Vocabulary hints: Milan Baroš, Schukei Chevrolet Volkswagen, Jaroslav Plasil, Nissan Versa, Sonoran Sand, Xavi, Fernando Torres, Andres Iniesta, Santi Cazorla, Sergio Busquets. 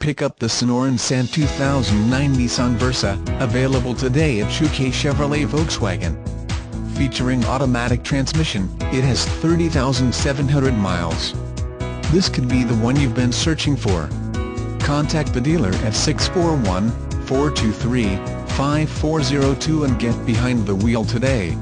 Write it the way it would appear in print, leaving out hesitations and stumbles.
Pick up the Sonoran Sand 2009 Nissan Versa, available today at Schukei Chevrolet Volkswagen. Featuring automatic transmission, it has 30,700 miles. This could be the one you've been searching for. Contact the dealer at 641-423-5402 and get behind the wheel today.